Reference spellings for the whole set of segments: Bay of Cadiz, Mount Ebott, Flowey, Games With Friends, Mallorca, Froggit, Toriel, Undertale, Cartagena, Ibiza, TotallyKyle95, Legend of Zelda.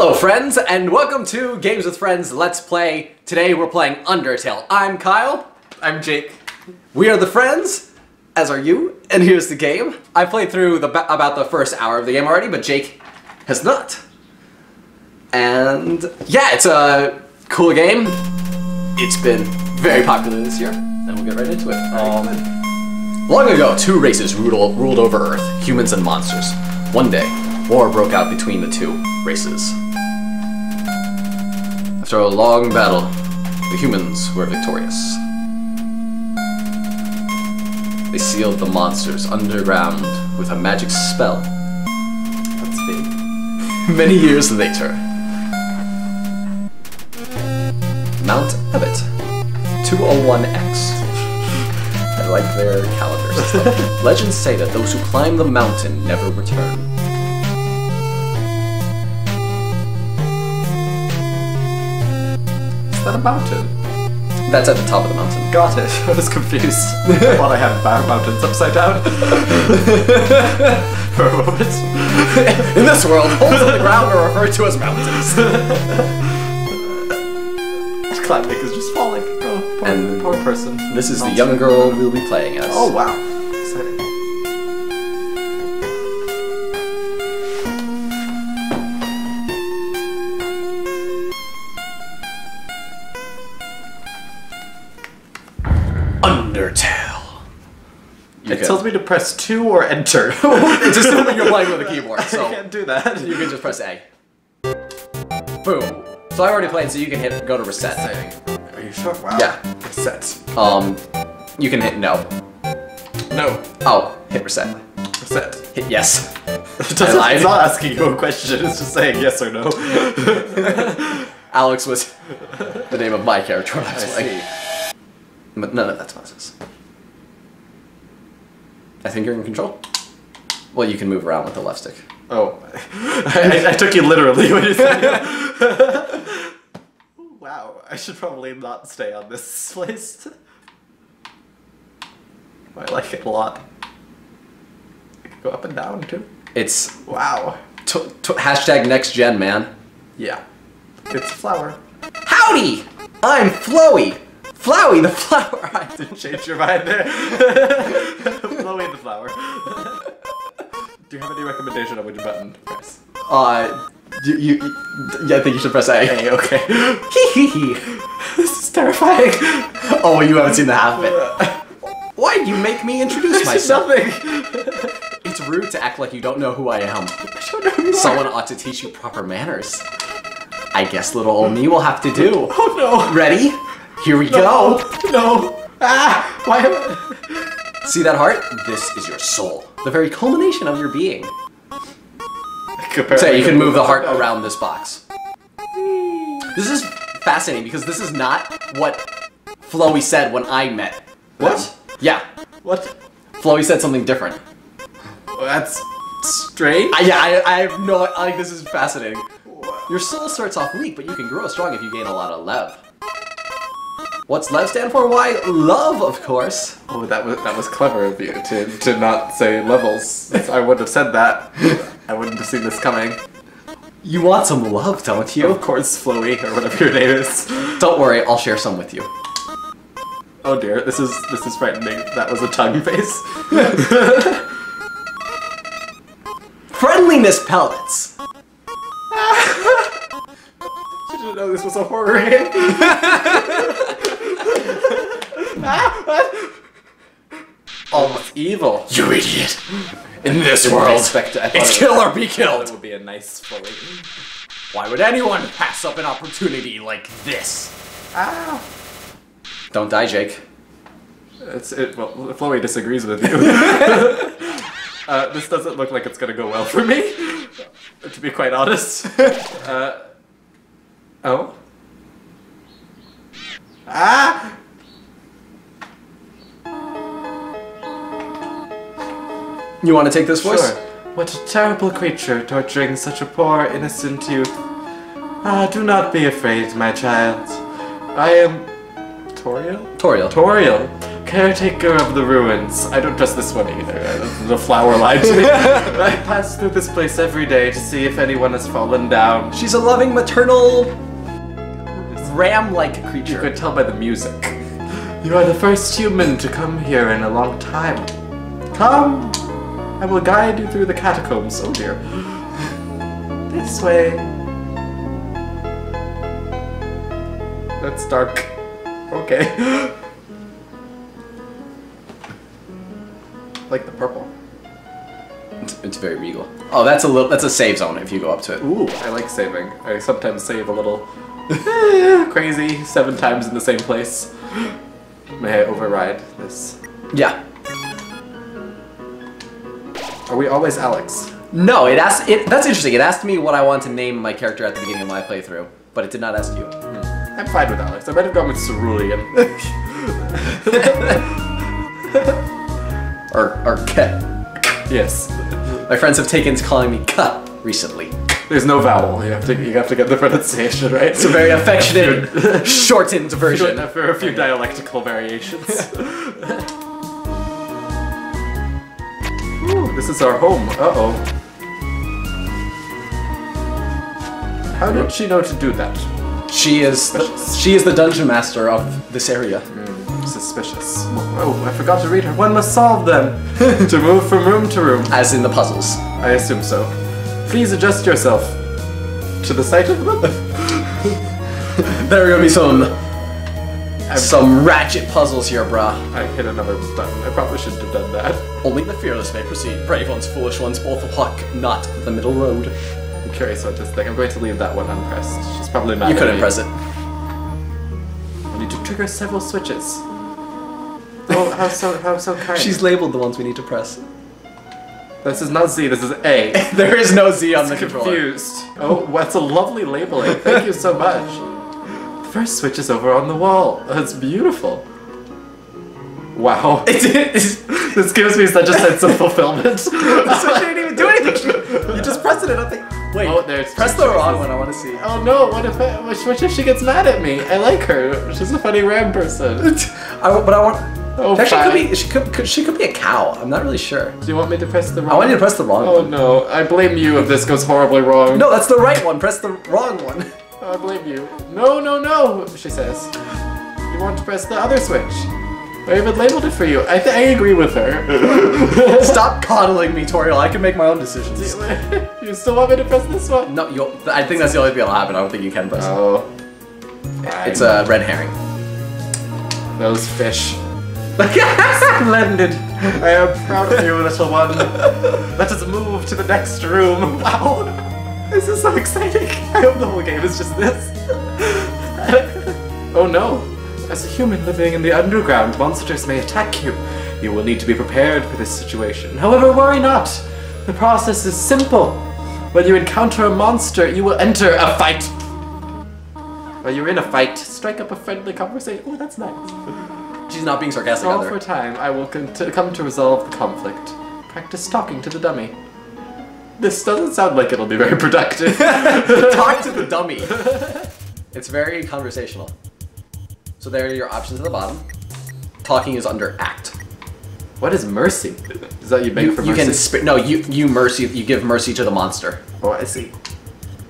Hello friends, and welcome to Games With Friends Let's Play. Today we're playing Undertale. I'm Kyle. I'm Jake. We are the friends, as are you, and here's the game. I played through about the first hour of the game already, but Jake has not. And yeah, it's a cool game. It's been very popular this year, and we'll get right into it. Long ago, two races ruled over Earth, humans and monsters. One day, war broke out between the two races. After a long battle, the humans were victorious. They sealed the monsters underground with a magic spell. That's big. Many years later, Mount Ebott, 201X. I like their calendars. Legends say that those who climb the mountain never return. That a mountain? That's at the top of the mountain. Got it. I was confused. I thought I had mountains upside down. For a moment. In this world, holes in the ground are referred to as mountains. Climbing is just falling. Oh, poor, and poor person. This is mountain. The young girl we'll be playing as. Oh wow! Exciting. It tells me to press 2 or enter. It's assuming you're playing with a keyboard, so... I can't do that. You can just press A. Boom. So I already played, so you can hit go to reset. Are you sure? Wow. Yeah. Reset. You can hit no. No. Oh, hit reset. Reset. Hit yes. It's not asking you a question, it's just saying yes or no. Alex was the name of my character. I see. But none of that's nonsense. I think you're in control. Well, you can move around with the left stick. Oh. I took you literally when you said that. Wow, I should probably not stay on this place. I like it a lot. I can go up and down, too. It's... Wow. Hashtag next gen, man. Yeah. It's flower. Howdy! I'm Flowey! Flowey the flower! I didn't change your mind there. Flowey the flower. Do you have any recommendation on which button to press? Yeah, I think you should press A. A, okay. This is terrifying. Oh, you haven't seen the half of it. Why'd you make me introduce myself? Nothing. It's rude to act like you don't know who I am. I don't know who you are. Someone ought to teach you proper manners. I guess little old me will have to do. Oh no. Ready? Here we go! No! Ah! Why am I... See that heart? This is your soul. The very culmination of your being. So you can move the heart around this box. This is fascinating because this is not what Flowey said when I met. What? Yeah. What? Flowey said something different. Well, that's strange? I have no... Like, this is fascinating. Your soul starts off weak, but you can grow strong if you gain a lot of love. What's love stand for? Why, love, of course. Oh, that was clever of you to not say levels. I wouldn't have said that. I wouldn't have seen this coming. You want some love, don't you? Of course, Flowey, or whatever your name is. Don't worry, I'll share some with you. Oh dear, this is frightening. That was a tongue face. Friendliness pellets. You didn't know this was a horror game. Ah, what? Oh, evil. You idiot. In this world, it's kill or be killed. It would be a nice Flowey. Why would anyone pass up an opportunity like this? Ah. Don't die, Jake. Well, Flowey disagrees with you. This doesn't look like it's going to go well for me, to be quite honest. Oh. Ah. You want to take this voice? Sure. What a terrible creature, torturing such a poor, innocent youth. Ah, do not be afraid, my child. I am... Toriel? Toriel. Toriel. Caretaker of the ruins. I don't trust this one either. The flower lied to me. I pass through this place every day to see if anyone has fallen down. She's a loving maternal ram-like creature. You could tell by the music. You are the first human to come here in a long time. Come! I will guide you through the catacombs. Oh dear. This way. That's dark. Okay. Like the purple. It's very regal. Oh, that's a little. That's a save zone if you go up to it. Ooh, I like saving. I sometimes save a little crazy 7 times in the same place. May I override this? Yeah. Are we always Alex? No, it asked. That's interesting. It asked me what I want to name my character at the beginning of my playthrough, but it did not ask you. I'm fine with Alex. I might have gone with Cerulean. Or K. Yes. My friends have taken to calling me K recently. There's no vowel. You have to get the pronunciation right. It's a very affectionate, shortened version. There are a few dialectical variations. Ooh, this is our home. Uh-oh. How did she know to do that? She is the dungeon master of this area. Suspicious. Oh, I forgot to read her. One must solve them to move from room to room. As in the puzzles. I assume so. Please adjust yourself to the sight of them. There are gonna be some ratchet puzzles here, brah. I hit another button. I probably shouldn't have done that. Only the fearless may proceed. Brave ones, foolish ones, both pluck, not the middle road. I'm curious about this thing. I'm going to leave that one unpressed. She's probably mad. You couldn't press it. Trigger several switches. Oh, how so kind. She's labeled the ones we need to press. This is not Z, this is A. There is no Z on the controller. Confused. Oh, that's a lovely labeling. Thank you so much. The first switch is over on the wall. That's beautiful. Wow. This gives me such a sense of fulfillment. The switch didn't even do anything. You just press it, I don't think. Wait, oh, press the wrong one, I want to see. Oh no, what if she gets mad at me? I like her. She's a funny ram person. She could be a cow. I'm not really sure. Do you want me to press the wrong one? I want you to press the wrong one. Oh no, I blame you if this goes horribly wrong. No, that's the right one. Press the wrong one. I blame you. No, no, no, she says. You want to press the other switch. I even labeled it for you. I agree with her. Stop coddling me, Toriel. I can make my own decisions. You still want me to press this one? No, I think that's the only thing that'll happen. I don't think you can press it. It's a red herring. Those fish. Splendid. I am proud of you, little one. Let us move to the next room. Wow. This is so exciting. I hope the whole game is just this. Oh no. As a human living in the underground, monsters may attack you. You will need to be prepared for this situation. However, worry not. The process is simple. When you encounter a monster, you will enter a fight. While you're in a fight, strike up a friendly conversation. Oh, that's nice. She's not being sarcastic either. All for time, I will come to resolve the conflict. Practice talking to the dummy. This doesn't sound like it'll be very productive. Talk to the dummy. It's very conversational. So there are your options at the bottom. Talking is under act. What is mercy? Is that you beg for mercy? You give mercy to the monster. Oh, I see.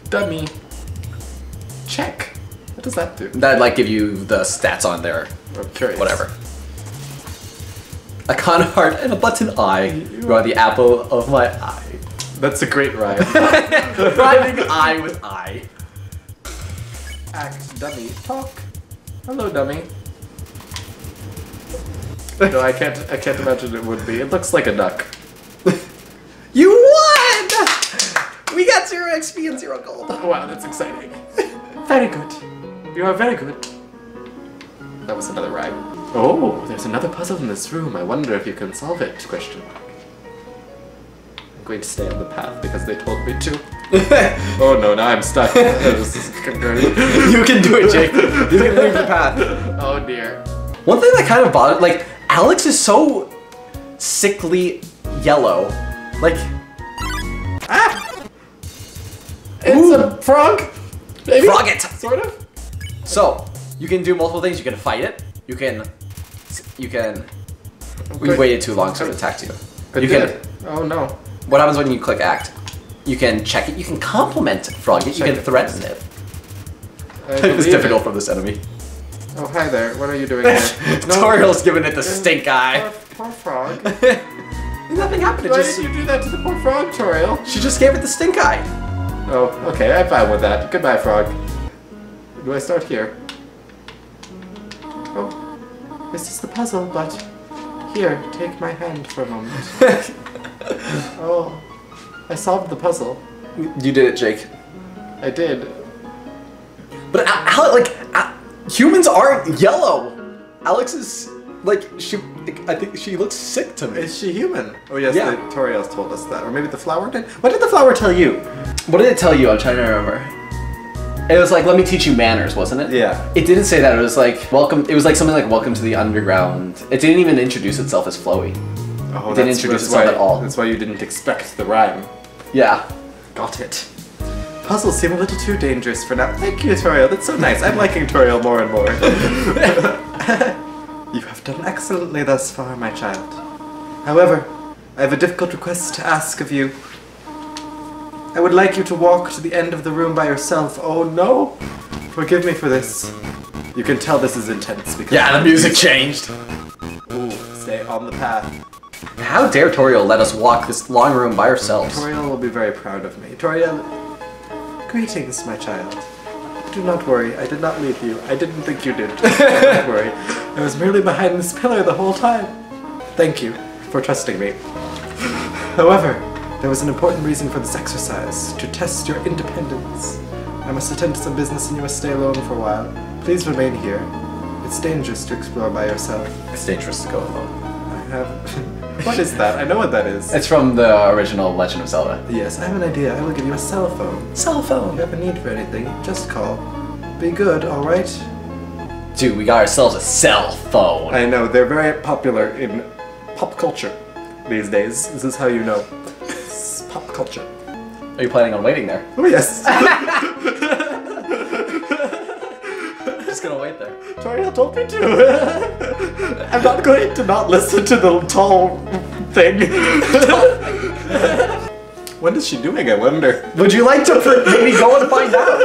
Dummy. Check. What does that do? That'd like give you the stats on there. I'm curious. Whatever. A con heart and a button eye. You are the apple of my eye. That's a great rhyme. Rhyming eye with eye. Act, dummy, talk. Hello, dummy. No, I can't imagine it would be. It looks like a duck. You won! We got 0 XP and 0 gold. Wow, that's exciting. Very good. You are very good. That was another rhyme. Oh, there's another puzzle in this room. I wonder if you can solve it, question mark. I'm going to stay on the path because they told me to. Oh no, now I'm stuck. You can do it, Jake. You can leave the path. Oh dear. One thing that kind of bothered, like, Alex is so sickly yellow. Like, ah! It's a frog? Maybe? Froggit! Sort of? So, you can do multiple things. You can fight it. You can You can... We waited too long, so it attacked you. It did. Oh no. What happens when you click act? You can check it, you can compliment Froggit, you can threaten it. It was difficult from this enemy. Oh, hi there. What are you doing here? Toriel's giving it the stink eye. Poor frog. Nothing happened. Why did you do that to the poor frog, Toriel? She just gave it the stink eye. Oh, okay. I'm fine with that. Goodbye, frog. Do I start here? Oh. This is the puzzle, but... Here, take my hand for a moment. Oh. I solved the puzzle. You did it, Jake. I did. But, humans aren't yellow! Alex is, I think she looks sick to me. Is she human? Oh yes, yeah. Toriel's told us that. Or maybe the flower did? What did the flower tell you? What did it tell you? I'm trying to remember. It was like, let me teach you manners, wasn't it? Yeah. It didn't say that, it was like, welcome, it was like something like, welcome to the underground. It didn't even introduce itself as Flowey. Oh, it didn't introduce itself at all. That's why you didn't expect the rhyme. Yeah. Got it. Puzzles seem a little too dangerous for now. Thank you, Toriel. That's so nice. I'm liking Toriel more and more. You have done excellently thus far, my child. However, I have a difficult request to ask of you. I would like you to walk to the end of the room by yourself. Oh no! Forgive me for this. You can tell this is intense because... Yeah, the music changed! Ooh, stay on the path. How dare Toriel let us walk this long room by ourselves? Toriel will be very proud of me. Toriel... Greetings, my child. Do not worry, I did not leave you. I didn't think you did. Do not worry. I was merely behind this pillar the whole time. Thank you for trusting me. However, there was an important reason for this exercise, to test your independence. I must attend to some business and you must stay alone for a while. Please remain here. It's dangerous to explore by yourself. It's dangerous to go alone. I have... What is that? I know what that is. It's from the original Legend of Zelda. Yes, I have an idea. I will give you a cell phone. Cell phone! If you have a need for anything, just call. Be good, alright? Dude, we got ourselves a cell phone. I know, they're very popular in pop culture these days. This is how you know. It's pop culture. Are you planning on waiting there? Oh, yes. Just gonna wait there. Toriel told me to. I'm not going to not listen to the tall thing. What is she doing, I wonder? Would you like to maybe go and find out?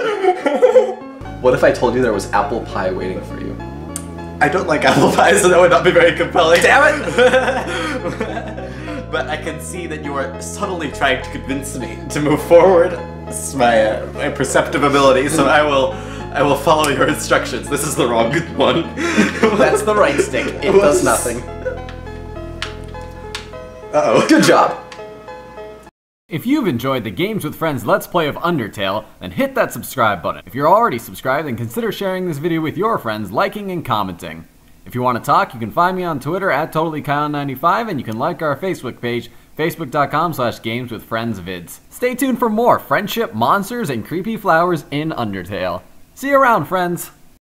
What if I told you there was apple pie waiting for you? I don't like apple pie, so that would not be very compelling. Damn it! But I can see that you are subtly trying to convince me to move forward. It's my, perceptive ability, so I will follow your instructions. This is the wrong one. That's the right stick. It does nothing. Uh-oh. Good job. If you've enjoyed the Games With Friends Let's Play of Undertale, then hit that subscribe button. If you're already subscribed, then consider sharing this video with your friends, liking and commenting. If you want to talk, you can find me on Twitter at TotallyKyle95, and you can like our Facebook page, facebook.com/gameswithfriendsvids. Stay tuned for more friendship, monsters, and creepy flowers in Undertale. See you around, friends!